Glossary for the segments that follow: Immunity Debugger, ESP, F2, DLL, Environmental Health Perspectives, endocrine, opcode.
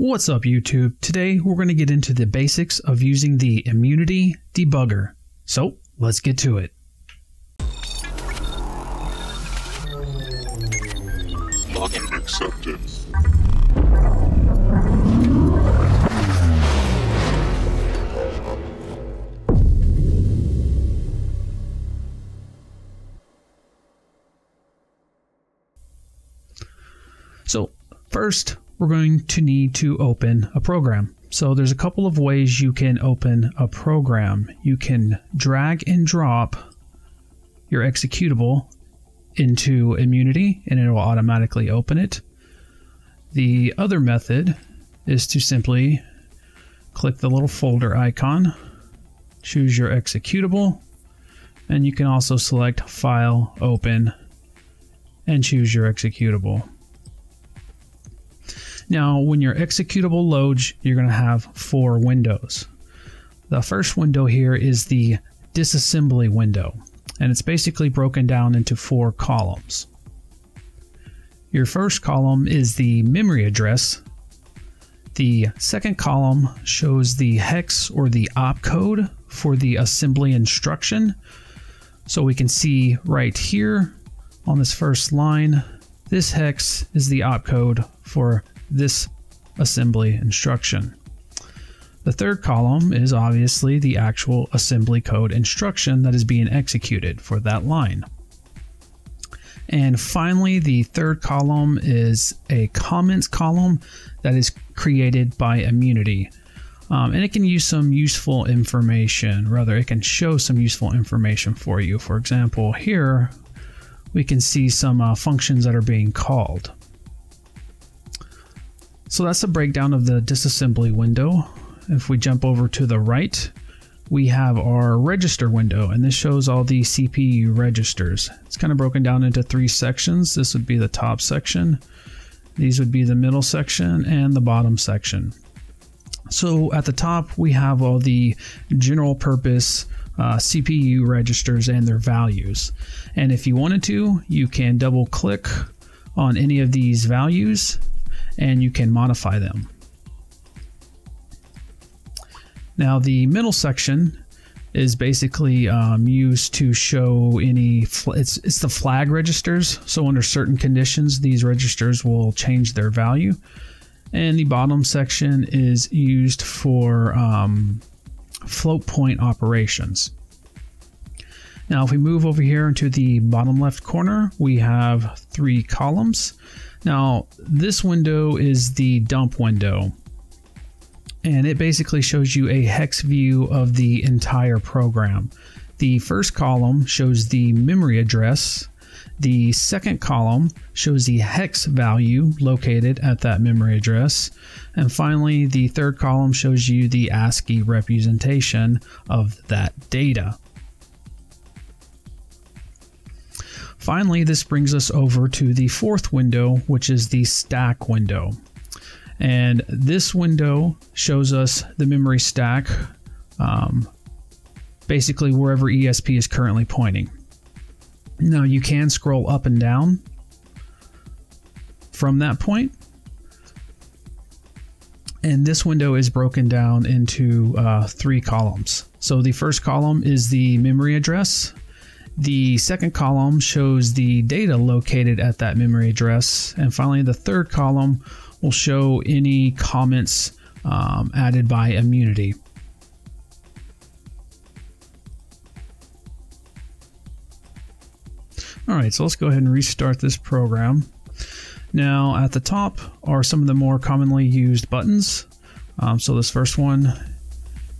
What's up YouTube? Today we're going to get into the basics of using the Immunity Debugger. So let's get to it. Login accepted. So first, we're going to need to open a program. So there's a couple of ways you can open a program. You can drag and drop your executable into Immunity and it will automatically open it. The other method is to simply click the little folder icon, choose your executable, and you can also select File, Open, and choose your executable. Now, when your executable loads, you're going to have four windows. The first window here is the disassembly window, and it's basically broken down into four columns. Your first column is the memory address. The second column shows the hex or the opcode for the assembly instruction. So we can see right here on this first line, this hex is the opcode for this assembly instruction. The third column is obviously the actual assembly code instruction that is being executed for that line. And finally, the third column is a comments column that is created by Immunity. And it can use some useful information, rather it can show some useful information for you. For example, here we can see some functions that are being called. So that's a breakdown of the disassembly window. If we jump over to the right, we have our register window, and this shows all the CPU registers. It's kind of broken down into three sections. This would be the top section, these would be the middle section, and the bottom section. So at the top, we have all the general purpose CPU registers and their values. And if you wanted to, you can double click on any of these values and you can modify them. Now the middle section is basically used to show any, it's the flag registers. So under certain conditions, these registers will change their value. And the bottom section is used for float point operations. Now if we move over here into the bottom left corner, we have three columns. Now this window is the dump window, and it basically shows you a hex view of the entire program. The first column shows the memory address. The second column shows the hex value located at that memory address. And finally, the third column shows you the ASCII representation of that data. Finally, this brings us over to the fourth window, which is the stack window. And this window shows us the memory stack, basically wherever ESP is currently pointing. Now you can scroll up and down from that point. And this window is broken down into three columns. So the first column is the memory address. The second column shows the data located at that memory address. And finally, the third column will show any comments added by Immunity. All right, so let's go ahead and restart this program. Now at the top are some of the more commonly used buttons. So this first one,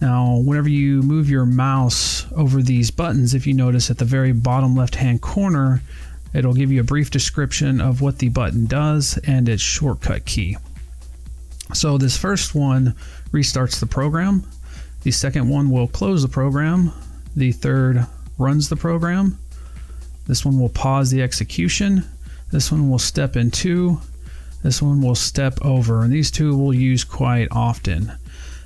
now, whenever you move your mouse over these buttons, if you notice at the very bottom left-hand corner, it'll give you a brief description of what the button does and its shortcut key. So this first one restarts the program. The second one will close the program. The third runs the program. This one will pause the execution. This one will step into. This one will step over, and these two we'll use quite often.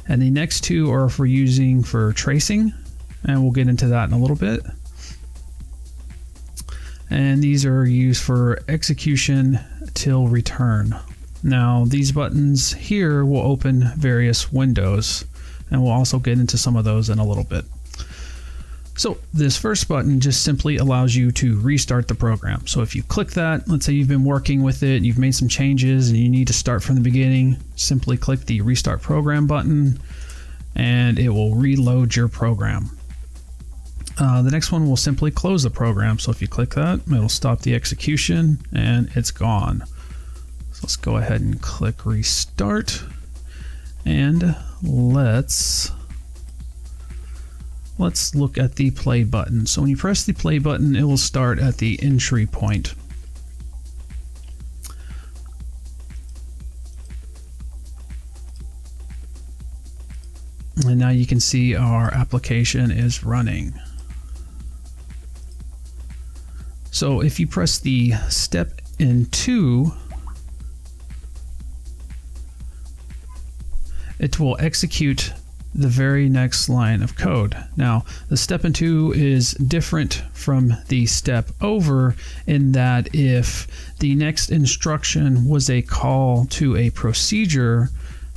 And the next two are for using for tracing, and we'll get into that in a little bit. And these are used for execution till return. Now these buttons here will open various windows, and we'll also get into some of those in a little bit. So this first button just simply allows you to restart the program. So if you click that, let's say you've been working with it, you've made some changes and you need to start from the beginning, simply click the Restart Program button and it will reload your program. The next one will simply close the program. So if you click that, it'll stop the execution and it's gone. So let's go ahead and click Restart, and let's look at the play button. So when you press the play button, it will start at the entry point. And now you can see our application is running. So if you press the step into, it will execute the very next line of code. Now the step into is different from the step over in that if the next instruction was a call to a procedure,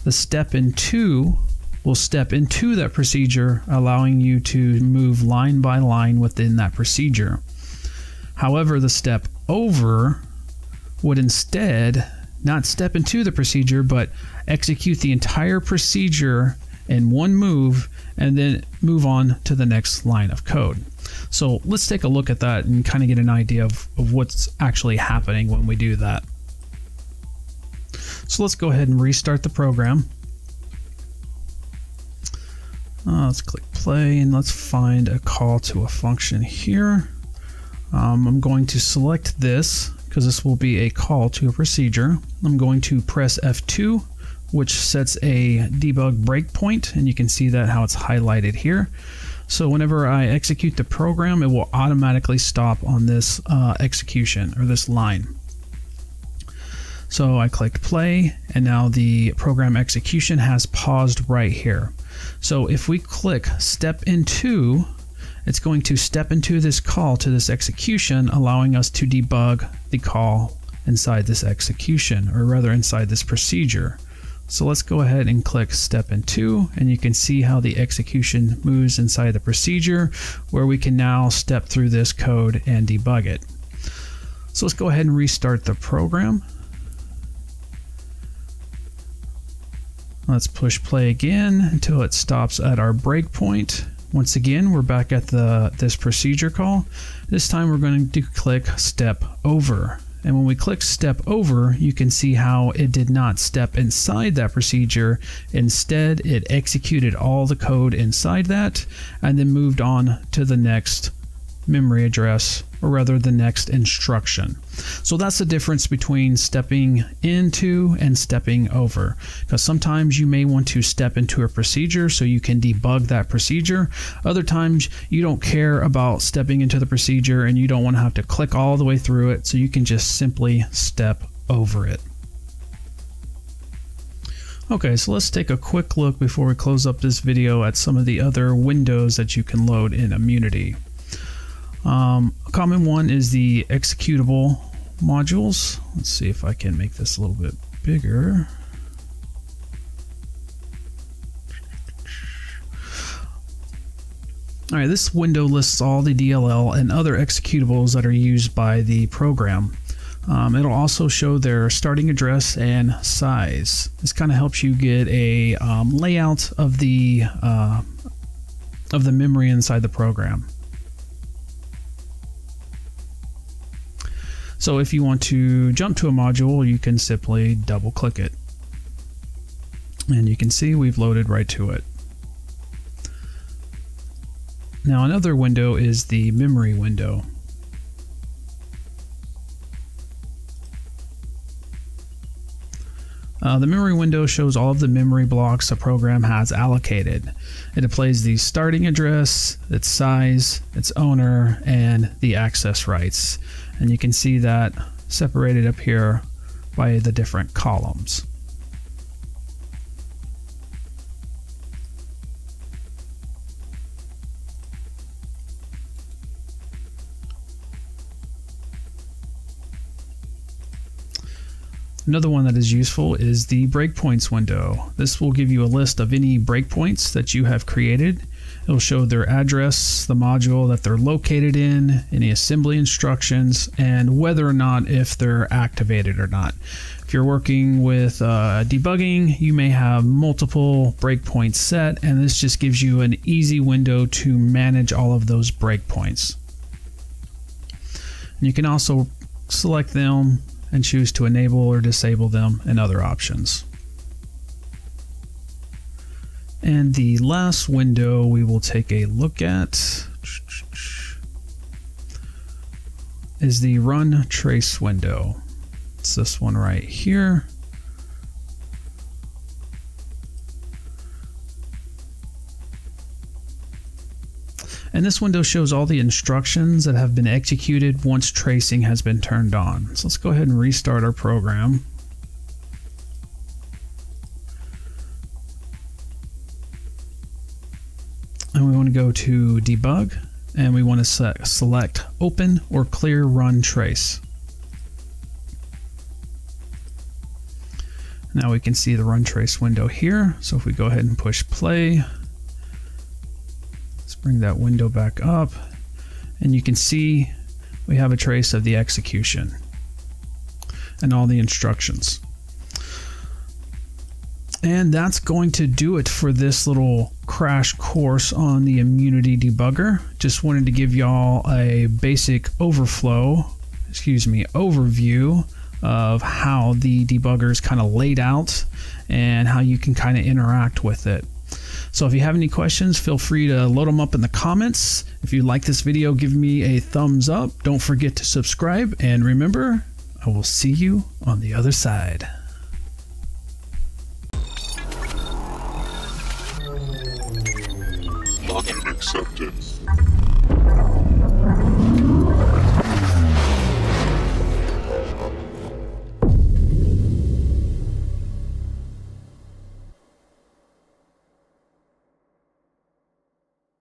the step into will step into that procedure, allowing you to move line by line within that procedure. However, the step over would instead not step into the procedure, but execute the entire procedure in one move and then move on to the next line of code. So let's take a look at that and kind of get an idea of what's actually happening when we do that. So let's go ahead and restart the program. Let's click play and let's find a call to a function here. I'm going to select this because this will be a call to a procedure. I'm going to press F2, which sets a debug breakpoint, and you can see that how it's highlighted here. So whenever I execute the program, it will automatically stop on this execution or this line. So I clicked play, and now the program execution has paused right here. So if we click step into, it's going to step into this call to this execution, allowing us to debug the call inside this execution, or rather inside this procedure. So let's go ahead and click step into, and you can see how the execution moves inside the procedure, where we can now step through this code and debug it. So let's go ahead and restart the program. Let's push play again until it stops at our breakpoint. Once again, we're back at this procedure call. This time we're going to click step over. And when we click step over, you can see how it did not step inside that procedure. Instead, it executed all the code inside that and then moved on to the next memory address, or rather the next instruction. So that's the difference between stepping into and stepping over, because sometimes you may want to step into a procedure so you can debug that procedure. Other times you don't care about stepping into the procedure and you don't want to have to click all the way through it, so you can just simply step over it. Okay, so let's take a quick look before we close up this video at some of the other windows that you can load in Immunity. A common one is the executable modules. Let's see if I can make this a little bit bigger. All right, this window lists all the DLL and other executables that are used by the program. It'll also show their starting address and size. This kind of helps you get a layout of the memory inside the program. So if you want to jump to a module, you can simply double click it. And you can see we've loaded right to it. Now another window is the memory window. The memory window shows all of the memory blocks a program has allocated. It displays the starting address, its size, its owner, and the access rights. And you can see that separated up here by the different columns. Another one that is useful is the breakpoints window. This will give you a list of any breakpoints that you have created. It'll show their address, the module that they're located in, any assembly instructions, and whether or not if they're activated or not. If you're working with debugging, you may have multiple breakpoints set, and this just gives you an easy window to manage all of those breakpoints. And you can also select them and choose to enable or disable them and other options. And the last window we will take a look at is the run trace window. It's this one right here. And this window shows all the instructions that have been executed once tracing has been turned on. So let's go ahead and restart our program. And we want to go to debug, and we want to select open or clear run trace. Now we can see the run trace window here. So if we go ahead and push play, let's bring that window back up, and you can see we have a trace of the execution and all the instructions. And that's going to do it for this little crash course on the Immunity Debugger. Just wanted to give y'all a basic overview of how the debugger is kind of laid out and how you can kind of interact with it. So if you have any questions, feel free to load them up in the comments. If you like this video, give me a thumbs up. Don't forget to subscribe, and remember, I will see you on the other side. Accepted.